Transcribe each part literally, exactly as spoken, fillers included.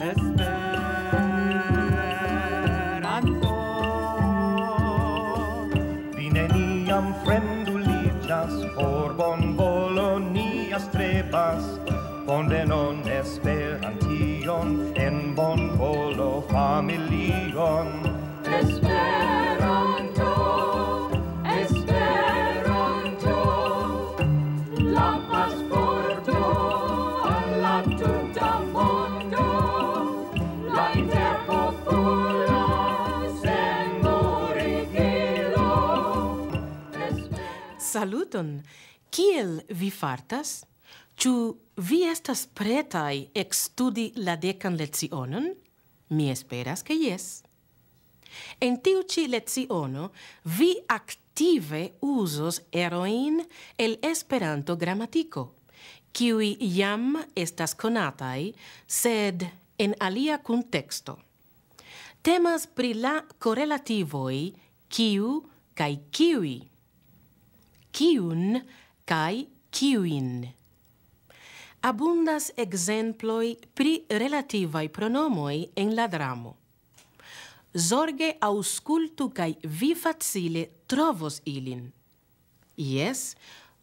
Esperanto, fine niam fremduligas, orbon Bolonias trebas, bonvenon Esperantion, en bonvolo familion. Esperanto, Esperanto, la pasporto alla tuta mondo, la interpopola sen morigilo. Saluton! Kiel vi fartas? Ĉu vi estas pretaj ekstudi la dekan lecionon? Mi esperas ke jes. En tiu ĉi leciono vi aktive uzos erojn el Esperanto gramatiko, kiuj jam estas konataj, sed en alia kunteksto. Temas pri la korelativoj kiu kaj kiuj, kiun kaj kiujn. Abundas exemploi pri relativai pronomoi en la dramo. Zorge auscultu kaj vi facile trovos ilin. Yes,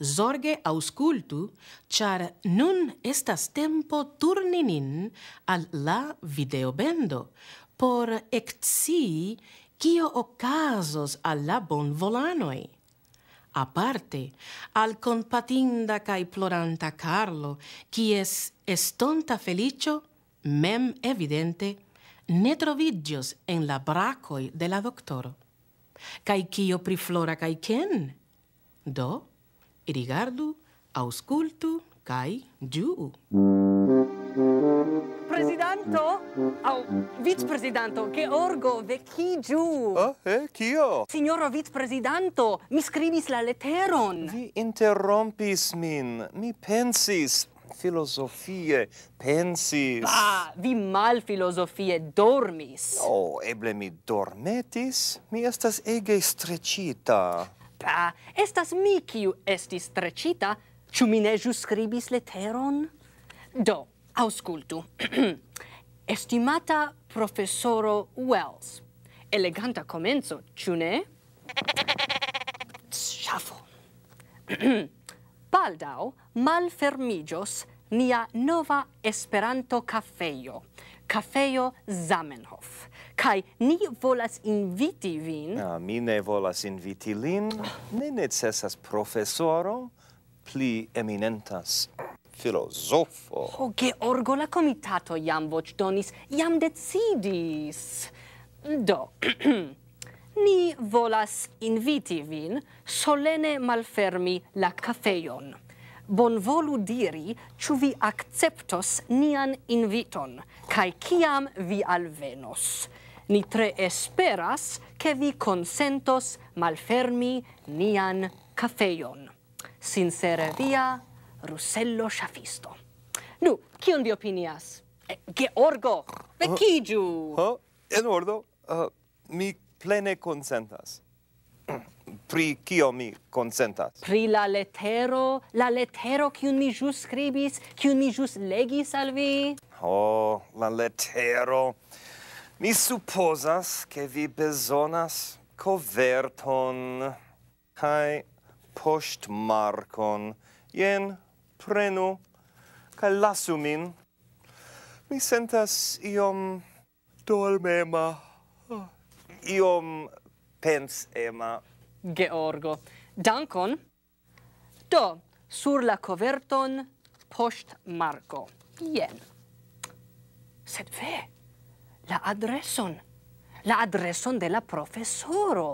zorge auscultu, char nun estas tempo turni nin al la videobendo por ekscii kio okazos al la bonvolanoj. A parte, al compatinda cae ploranta Carlo, quies estonta felicio, mem evidente, ne trovigios en la bracoi de la doctoro. Cae quio pri Flora cae Ken? Do, rigardu, auscultu, cae giu. Presidanto? Au, vicepresidanto, che orgo, vecchi giù! Ah, eh, ch'io? Signoro vicepresidanto, mi scrivis la letteron! Vi interrompis min, mi pensis, filosofie, pensis... Ah, vi mal filosofie dormis! No, eble mi dormetis, mi estas ege strecita. Ah, estas mi kiu estis strecita, ciu mi ne jus scribis letteron? Do, auscultu. Estimata professoro Wells. Eleganta comenzo, ciu ne? Schafo. Baldau malfermigios nia nova Esperanto caffeio. Caffeio Zamenhof. Kai ni volas inviti vin... Ah, mi ne volas inviti lin. Ne necessas professoro, pli eminentas filosofo. Oh, Georgo, la comitato jam voĉdonis, jam decidis. Do, ni volas inviti vin solene malfermi la kafejon. Bonvolu diri ĉu vi akceptos nian inviton kaj kiam vi alvenos. Ni tre esperas ke vi konsentos malfermi nian kafejon. Sincere via, Russello Schafisto. Nu, kion vi opinias? Eh, Georgo, vecchigiu! Oh, en ordo, uh, mi plene consentas. Pri kio mi consentas? Pri la letero, la letero kiun mi jus scribis, kiun mi jus legis al vi? Oh, la letero. Mi supposas che vi bezonas coverton kai postmarkon. Jen, prenu, kaj lasu min. Mi sentas iom dolmema, iom pensema. Georgo, dankon. Do, sur la coverton poŝtmarko. Jen. Sed ve, la adreson, la adreson de la profesoro.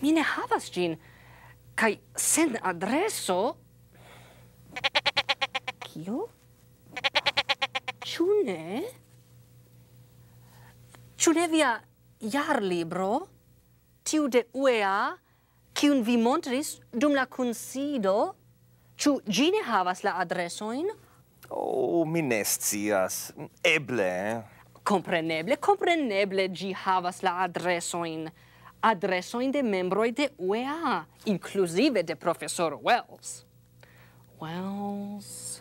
Mi ne havas ĝin, kaj sen adreso... Kio? Ĉu ne? Ĉu ne via jarlibro? Tiu de U E A, kiun vi montris dum la kunsido? Ĉu ĝi ne havas la adresojn? Oh, mi ne scias. Eble. Kompreneble, kompreneble ĝi havas la adresojn. Adresojn de membroj de U E A, inkluzive de profesoro Wells. Wells,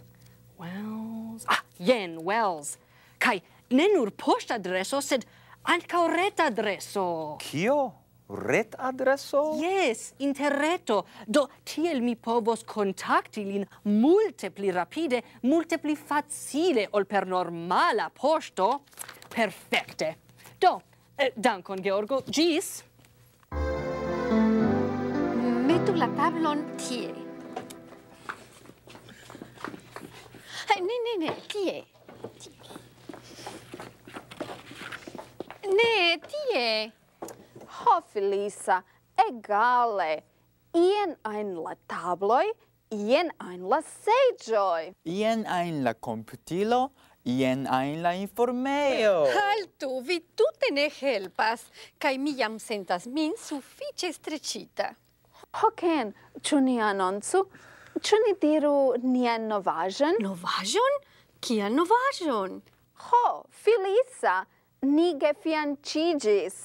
Wells... Ah, jen, Wells. Kaj ne nur poŝtadreso, sed ankaŭ retadreso. Kio? Retadreso? Yes, interreto. Do tiel mi povos kontakti lin multe pli rapide, multe pli facile ol per normala poŝto. Perfekte. Do, eh, dankon, Georgo. Gis. Metu la tablon tie. Ne, ne, ne, tie. Ne, tie. Ho, Felisa, egale. Ien ein la tabloi, ien ein la seĝoj. Ien ein la komputilo, ien ein la informejo. Haltu, vi tute ne helpas, kaj mi jam sentas min sufiĉe streĉita. Ho, Ken, ĉu ni anoncu? Ĉu ni diru nian novaĵon? Novaĵon? Kian novaĵon? Ho, Felisa, ni gefianĉiĝis.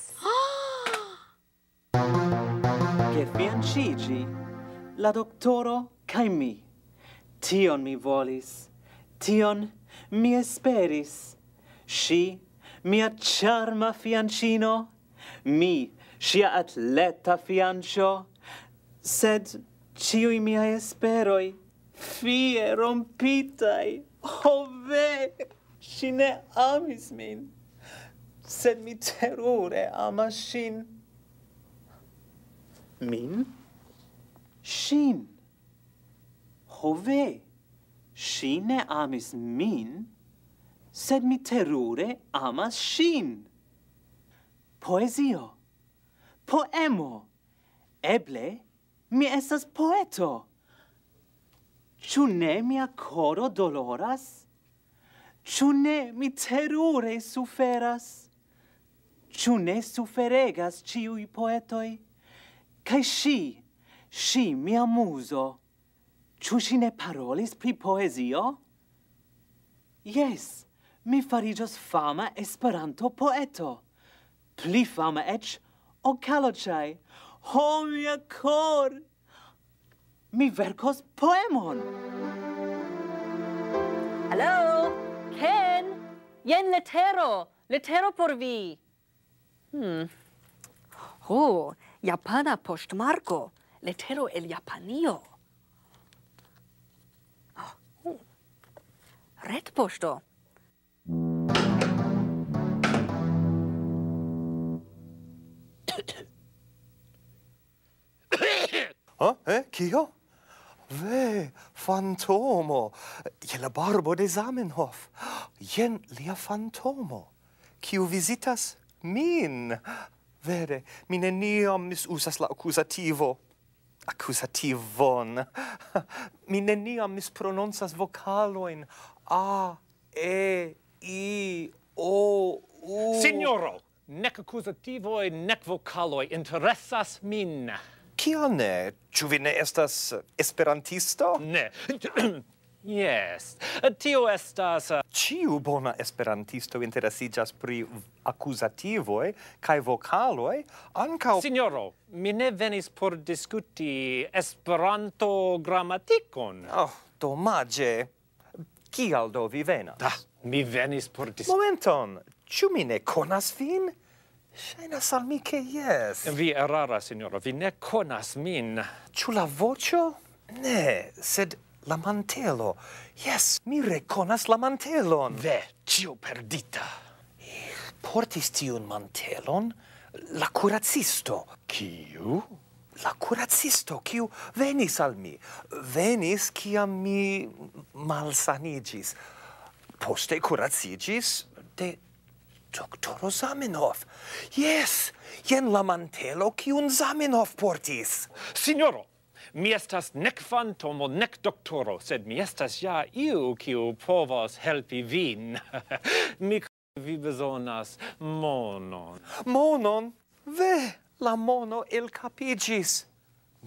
Gefianĉiĝi? La doktoro kaj mi. Tion mi volis. Tion mi esperis. Ŝi, mia ĉarma fianĉino. Mi, ŝia atleta fianĉo. Sed ĉiuj miaj esperoj fie rompitaj. Ho ve! Ŝi ne amis min. Sed mi terure amas ŝin. Min? Ŝin. Ho ve! Ŝi ne amis min, sed mi terure amas ŝin. Poezio. Poemo. Eble, mi estas poeto. Ĉu ne mia koro doloras? Ĉu ne mi terure suferas? Ĉu ne suferegas ĉiuj poetoj? Kaj ŝi, ŝi mia muzo. Ĉu ŝi ne parolis pri poezio? Yes, mi fariĝos fama Esperanto-poeto. Pli fama eĉ ol Kaloĉaj. Ho, mia kor! Mi verkos poemon! Hello, Ken! Jen letero! Letero por vi! Hmm. Ho, japana poŝtmarko. Letero el Japanio. Retpoŝto. Oh, eh, kio? Ve, fantomo. Je la barbo de Zamenhof. Jen lia fantomo. Kiu vizitas min. Vere, mi neniam misusas la akuzativo. Accusativon. Mi neniam misprononsas vocaloin. A, E, I, O, U. Signoro, nec accusativoi, nec vocaloi interesas min. Kial ne? Ĉu vi ne estas esperantisto? Ne. Yes. Tio estas... Ciu bona esperantisto interesiĝas pri accusativoi kaj vocaloi ankaŭ... Signoro, mi ne venis por discuti Esperanto-gramatikon. Oh, domaĝe. Kial do vi venas? Da, mi venis por dis... Momenton! Ĉu mi ne konas vin? Ŝajnas al mi ke jes. Vi eraras, sinjoro. Vi ne konas min. Ĉu la voĉo? Ne, sed la mantelo. Jes, mi rekonas la mantelon. Ve, ĉio perdita. Portis tiun mantelon la kuracisto. Kiu? La kuracisto, kiu venis al mi. Venis, kiam mi malsanigis. Poste kuracigis de doktoro Zamenhof. Yes, jen la mantelo, kiun Zamenhof portis. Signoro, mi estas nek fantomo, nek doktoro, sed mi estas ja iu, kiu povas helpi vin. Mi vi bezonas monon. Monon? Ve! La mono el capigis.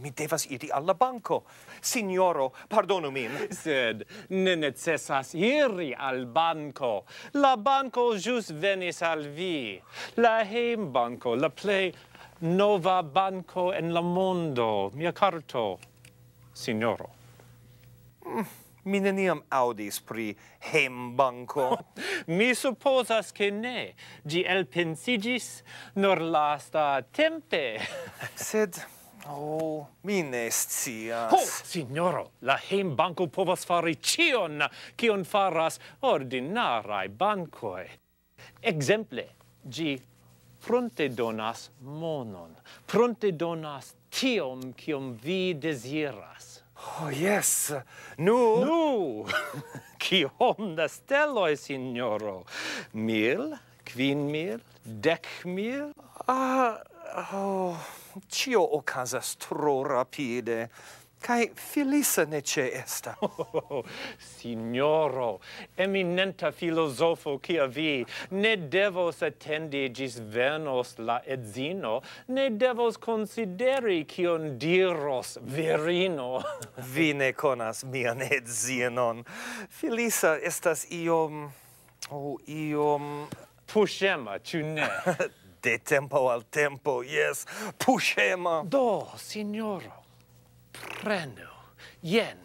Mi devas iri alla banco. Signoro, pardonu min. Sed ne necessas iri al banco. La banco jus venis al vi. La heim banco, la plej nova banco en la mondo. Mia carto, signoro. Mm, mi neniam audis pri hejmbanko. Mi supposas che ne, gi elpensigis nur lasta tempe. Sed, oh, mi ne scias. Ho, signoro, la hejmbanko povas fari cion, cion faras ordinarai bankoi. Exemple, gi pronte donas monon, pronte donas tiom, cium vi desiras. Oh, yes! Nu! Nu! Ciom da steloi, signoro? Mil? Quin mil? Dec mil? Ah, oh, cio ocasas tro rapide. Cai filisa nece esta. Oh, signoro, eminenta filosofo cia vi, ne devos attendi gis venos la edzino, ne devos consideri cion diros virino. Vi ne conas mian edzinon. Filisa estas iom, oh, iom... Pushema, ciu ne? De tempo al tempo, yes, pushema. Do, signoro. Prenu, jen,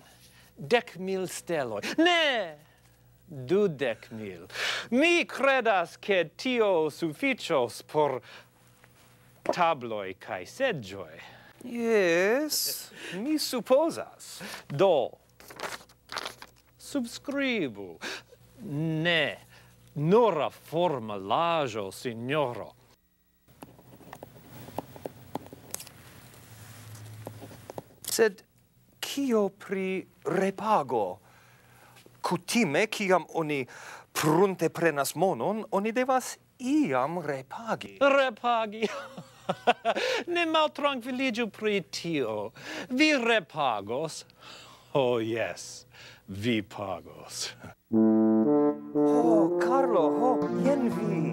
dec mil steloi. Ne! Dudec mil. Mi credas che tio sufficios por tabloi cae sedgioi. Yes, mi supposas. Do, subscribu. Ne, nora formalajo, signoro. Sed, cio pri repago? Cutime, ciam oni prunte prenas monon, oni devas iam repagi. Repagi? Ne mal tranquilligiu pri tio. Vi repagos? Oh, yes, vi pagos. Oh, Carlo, oh, jen vi.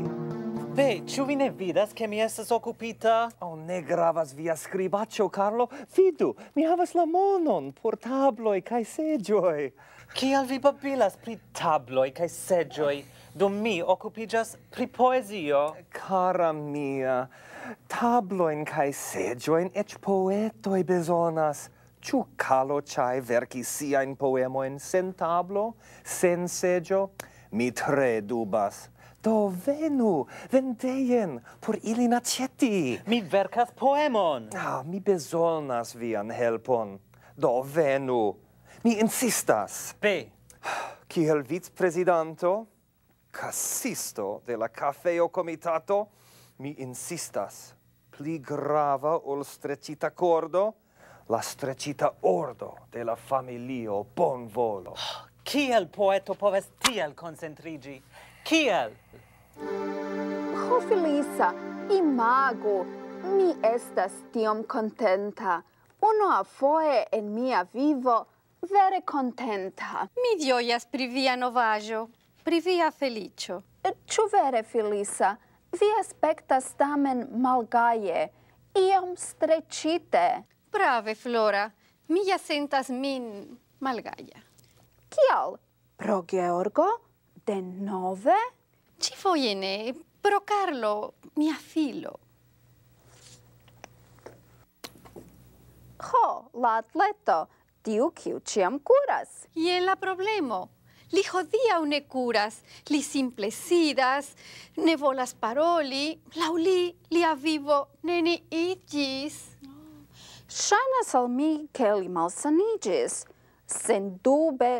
Beh, ciu vi ne vidas che mi estas occupita? Oh, ne gravas via scribaccio, Carlo. Vidu, mi havas la monon por tabloi cae segioi. Cial vi babilas pri tabloi cae segioi? Do mi occupigas pri poesio? Cara mia, tabloin cae segioin ec poetoi besonas. Ciu Calo Chai vercis siain poemoin sen tablo, sen segio? Mi tre dubas. Do venu, vendeien, por ilin aceti. Mi vercas poemon. Ah, mi besonas vian helpon. Do venu, mi insistas. Be. Kiel vice-presidanto, casisto de la cafeo comitato, mi insistas. Pli grava ol strecita cordo, la strecita ordo de la familio bon volo. Kiel poeto poves tiel concentrigi? Kiel? Ho, Felisa, imago, mi estas tiom contenta. Unua foe en mia vivo, vere contenta. Mi gioias pri via novaggio, pri via felicio. Ciu vere, Felisa, vi aspectas tamen malgaie, iom strecite. Brave, Flora, mi ja sentas min malgaia. Kial? Pro Georgo? De nove? Ci foie ne, però Carlo, mia filo. Ho, la atleto, tiu kiu ciam curas. Je la problemo. Li hodiaŭ ne curas, li simple sidas, ne volas paroli, laŭ li, lia vivo neniigis. Ŝajnas al mi, ke li malsanigis, sendube.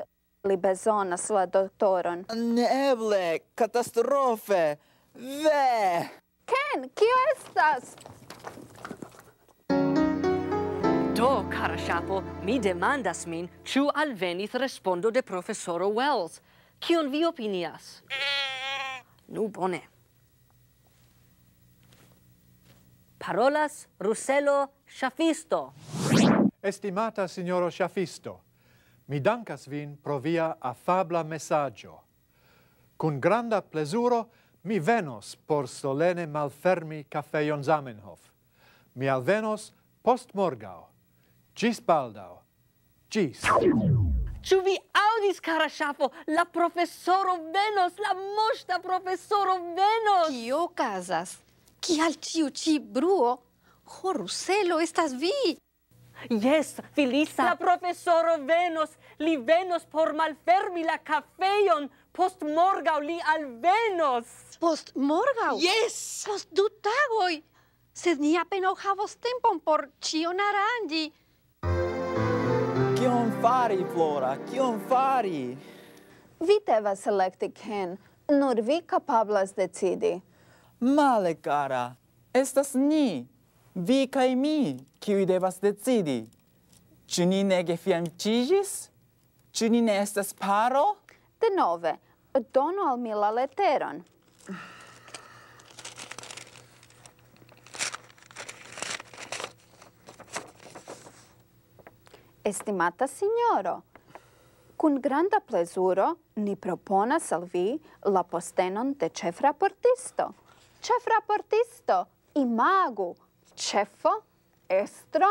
Li bezonas la doktoron. Neeble, katastrofe, ve! Ken, kio estas? Do, cara ŝapo, mi demandas min, ĉu alvenis respondo de profesoro Wells. Kion vi opinias? Nu, bone. Parolas Ruselo Ŝafisto. Estimata signoro Ŝafisto, mi dankas vin pro via affabla messaggio. Con granda plesuro mi venos por solene malfermi Cafeon Zamenhof. Mi alvenos post morgao. Gis baldao. Gis. Ciu vi audis, cara ŝafo? La professoro venos! La moŝta professoro venos! Kio okazas? Kial tiu ĉi bruo? Ho, Ruselo, estas vi! Yes, Felisa. La professoro venos, li venos por malfermi la kafejon. Post morgau li alvenos. Post morgau? Yes. Post du tagoj. Sed ni apenaŭ havos tempon por ĉion aranĝi. Kion fari, Flora? Kion fari? Vi devas elekti ken. Nur vi kapablas decidi. Male, cara. Estas ni. Vi kaj mi, kiuj devas decidi. Ĉu ni ne gefianĉiĝis? Ĉu ni ne estas paro? Denove, donu al mi la leteron. Estimata signoro, kun granda plezuro ni proponas al vi la postenon de ĉefraportisto. Ĉefraportisto, imagu, Cefo, estro,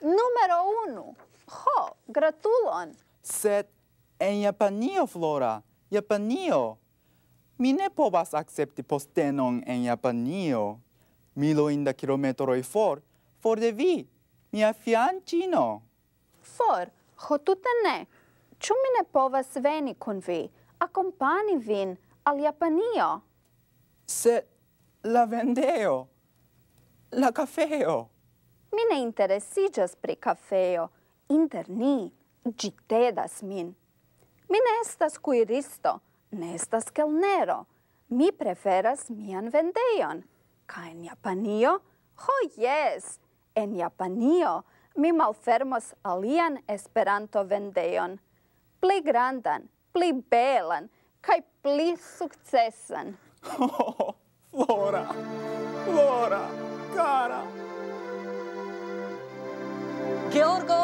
numero uno. Ho, gratulon. Sed en Japanio, Flora, Japanio. Mi ne povas akcepti postenon en Japanio. Miloin da kilometroj for, for de vi, mia fianĉino. For, ho tute ne. Ĉu mi ne povas veni kun vi, akompani vin al Japanio? Sed la vendejo. La kafeo. Mi ne interesiĝas pri kafeo. Inter ni ĝi tedas min. Mi ne estas kuiristo, ne estas kelnero. Mi preferas mian vendejon. Kaj en Japanio? Ho jes! En Japanio mi malfermos alian Esperanto-vendejon. Pli grandan, pli belan kaj pli sukcesan. Oh, Flora! Flora! Cara. Georgo,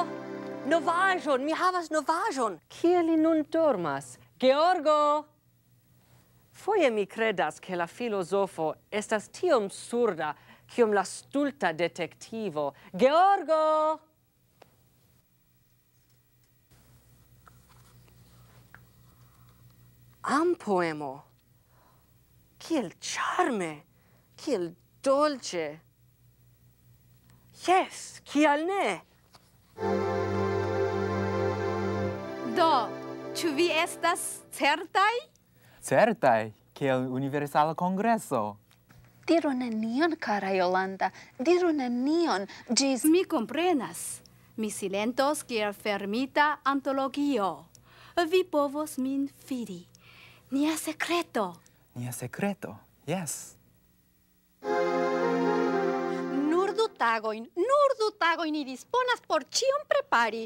novajon, mi havas novajon. Kie li nun dormas? Georgo! Foje mi credas che la filozofo estas tiom surda kiom la stulta detektivo. Georgo! Am poemo. Kiel charme, kiel dolce. Yes, kial ne? Do, ĉu vi estas certaj? Certaj, kiel Universala Kongreso. Diru nenion, kara Jolanda, diru nenion, ĝis... Mi komprenas. Mi silentos kiel fermita antologio. Vi povos min fidi. Nia sekreto. Nia sekreto, yes. Tagoin, nur du tagoin ni disponas por ĉion prepari.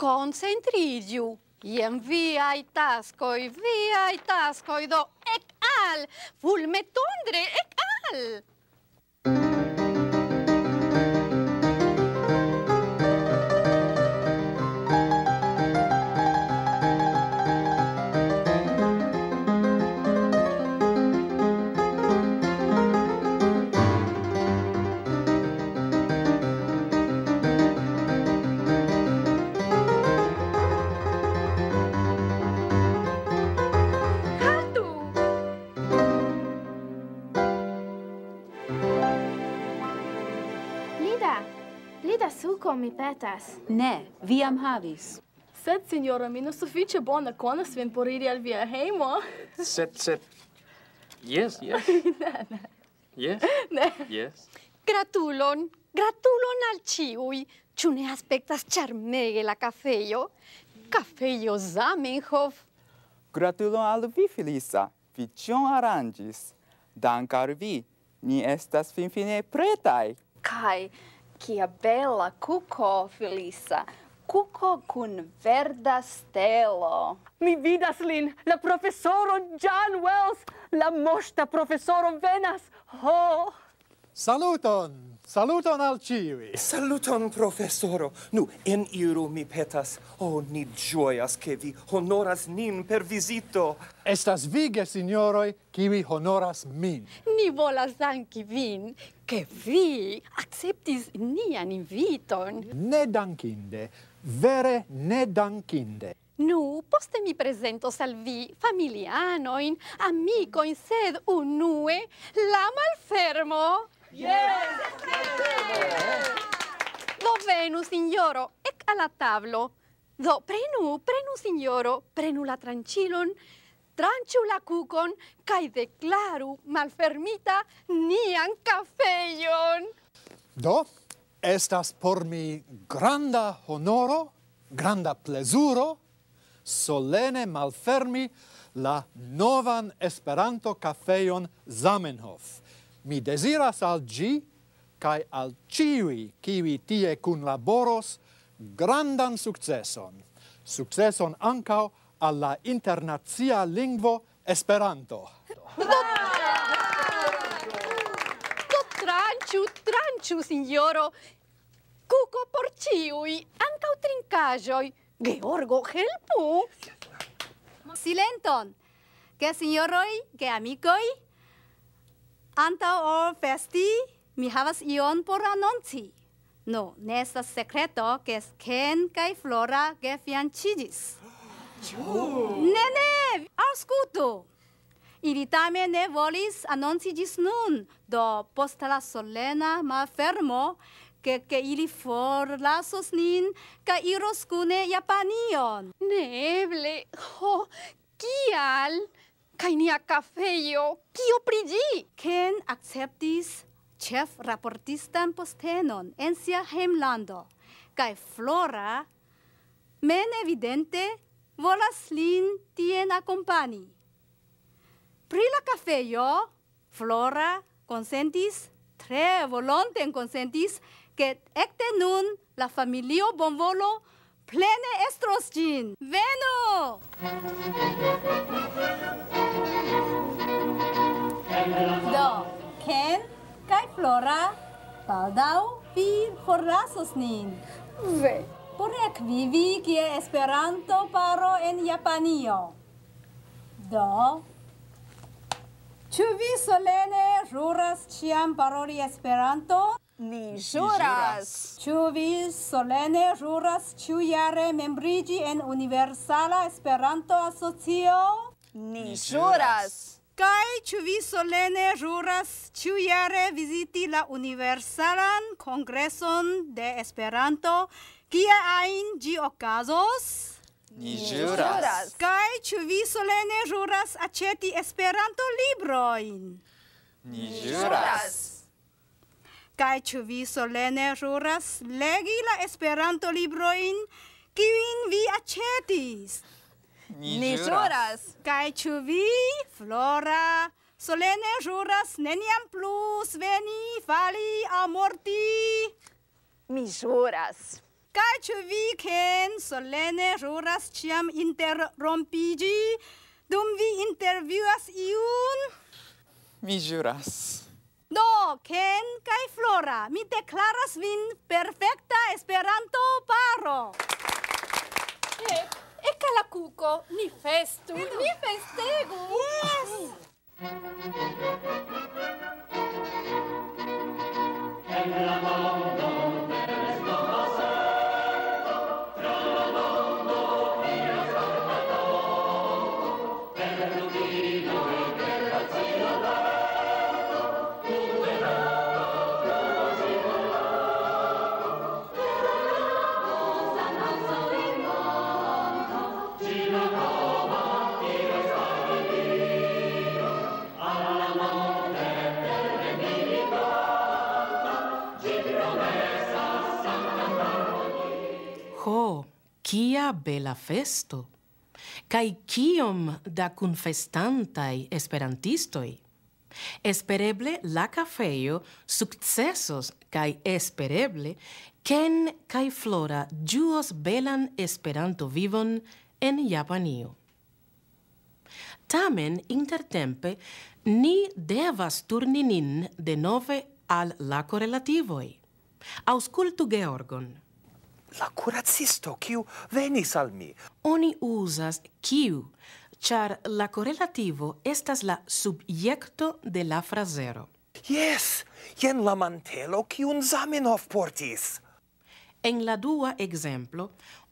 Koncentriĝu. Jen viaj taskoj, viaj taskoj, do ek al! Fulmetondre, ek al! Mi petas. Ne, vi jam havis. Sed, signora, mi ne sufiĉe bone konas vin por iri al via hejmo. Sed, sed... Yes, yes. Ne, ne. Yes? Ne. Yes. Gratulon, gratulon al ĉiuj. Ĉu ne aspektas ĉarmege la kafejo? Kafejo Zamenhof. Gratulon al vi, Felisa. Vi ĉion aranĝis. Dank al vi. Ni estas finfine pretaj. Kaj... Kia bella cuco, Felisa. Cuco kun verda stelo. Mi vidas lin, la profesoro John Wells. La moŝta profesoro venas. Ho! Saluton! Saluton al ciui! Saluton, profesoro! Nu, en iru, mi petas. Oh, ni gioias che vi honoras nin per visito. Estas vige, signoroi, kiwi honoras min. Ni volas danki vin, che vi acceptis nian inviton. Ne dankinde, vere ne dankinde. Nu, poste mi presentos al vi familianoin, amicoin, sed unue la malfermo. Yes! Yes! Yes! Yes! Do venu, sinjoro, ec al la tablo. Do prenu, prenu, sinjoro, prenu la tranĉilon, tranĉu la kukon kaj deklaru malfermita nian kafejon. Do estas por mi granda honoro, granda plezuro solene malfermi la novan Esperanto kafejon Zamenhof. Mi deziras al ĝi kaj al ĉiuj, kiuj tie kunlaboros, grandan sukceson. Sukceson ankaŭ al la internacia lingvo Esperanto. Do tranĉu, tranĉu, sinjoro. Kuko por ĉiuj, ankaŭ trinkaĵoj. Georgo, helpu! Silenton! Ke sinjoroj, ke amikoj, antaŭ ol festi, mi havas ion por anonci. No, ne estas sekreto, ke Ken kaj Flora gefianĉiĝis. Ne, ne, aŭskultu! Ili tamen ne volis anonci ĝis nun, do post la solena malfermo, che ili forlasos nin, ca iros cune Japanion. Neble, ho, kial? Cai nia cafeio, kio pri ĝi? Ken acceptis chef raportistan postenon en sia hejmlando, cai Flora men evidente volas lin tien accompani. Pri la cafeio, Flora consentis, tre volonten consentis, che ecte nun la familio bonvolo plene estros gin. Venu! Do, Ken kaj Flora baldaŭ vi forlasos nin. Ve. Por ekvivi kie Esperanto paro en Japanio. Do, ĉu vi solene ĵuras ĉiam paroli Esperanton? Ni ĵuras! Ĉu vi solene ĵuras ĉiujare membriĝi en Universala Esperanto-Asocio? Ni ĵuras! Kaj ĉu vi solene ĵuras ĉiujare viziti la Universalan Kongreson de Esperanto, kie ajn ĝi okazos? Ni ĵuras! Kaj ĉu vi solene ĵuras aĉeti Esperanto-librojn? Ni ĵuras! Kaj ĉu vi solene ĵuras legi la Esperanto-librojn, kiujn vi aĉetis? Ni ĵuras! Kaj ĉu vi, Flora, solene ĵuras neniam plu sveni, fali aŭ morti? Mi ĵuras! Kaj ĉu vi, Ken, solene ĵuras ĉiam interrompiĝi dum vi intervjuas iun? Mi ĵuras! Do, Ken kaj Flora, mi deklaras vin perfekta Esperanto-paro. Ec, ec al la kuko, ni festu, ni festegu. Yes! Kia bela festo! Kaj kiom da kunfestantaj esperantistoj! Espereble la kafejo sukcesos kaj espereble Ken kaj Flora ĝuos belan Esperanto-vivon en Japanio. Tamen intertempe ni devas turni nin denove al la korelativoj. Aŭskultu Georgon. La curacisto, kiu venis al mi. Oni usas kiu, ĉar la korelativo estas la subjekto de la frazero. Yes, jen la mantelo kiun Zamenhof portis. En la dua ekzemplo,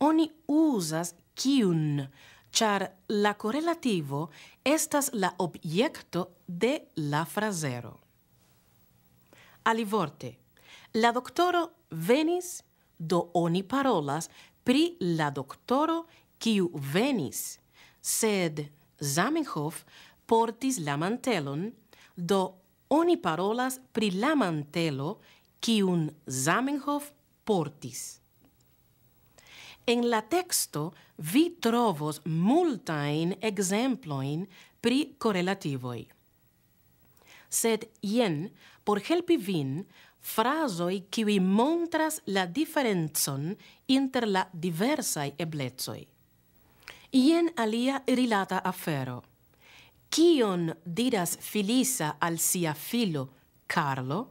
oni usas kiun, ĉar la korelativo estas la objekto de la frazero. Alivorte, la doktoro venis do oni parolas pri la doktoro kiu venis, sed Zamenhof portis la mantelon, do oni parolas pri la mantelo kiun Zamenhof portis. En la texto vi trovos multajn ekzemplojn pri korelativoj. Sed jen por helpi vin frazoj kiuj montras la diferencon inter la diversaj eblecoj. Jen alia rilata afero. Kion diras Filisa al sia filo Karlo?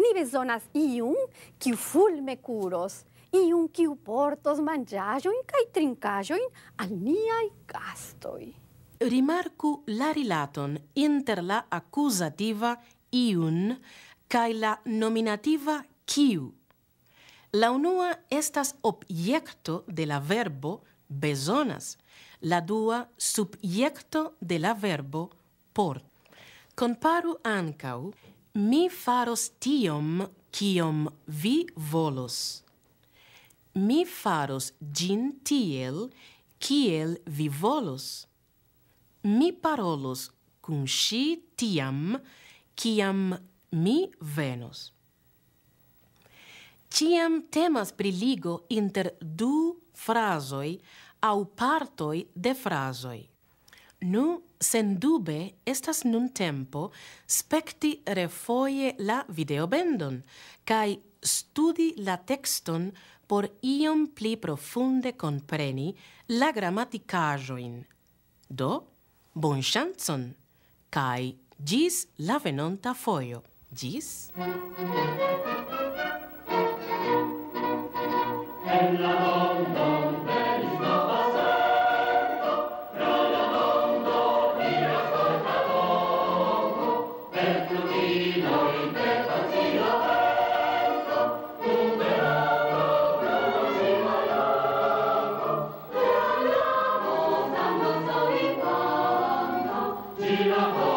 Ni bezonas iun kiu fulme kuros, iun kiu portos manĝaĵojn kaj trinkaĵojn al niaj gastoj. Rimarku la rilaton inter la accusativa iun kaj la nominativa kiu. La unua estas objekto de la verbo bezonas, la dua subjekto de la verbo por. Comparu ankaŭ mi faros tiom kiom vi volos. Mi faros gin tiel kiel vi volos. Mi parolos kun ŝi tiam, kiam mi venos. Ciam temas pri ligo inter du frazoj aŭ partoj de frazoj. Nu, sendube, estas nun tempo spekti refoje la videobendon kaj studi la tekston por iom pli profunde kompreni la gramatikaĵojn. Do, bon ŝancon, kaj ĝis la venonta fojo. Ĝis! Grazie.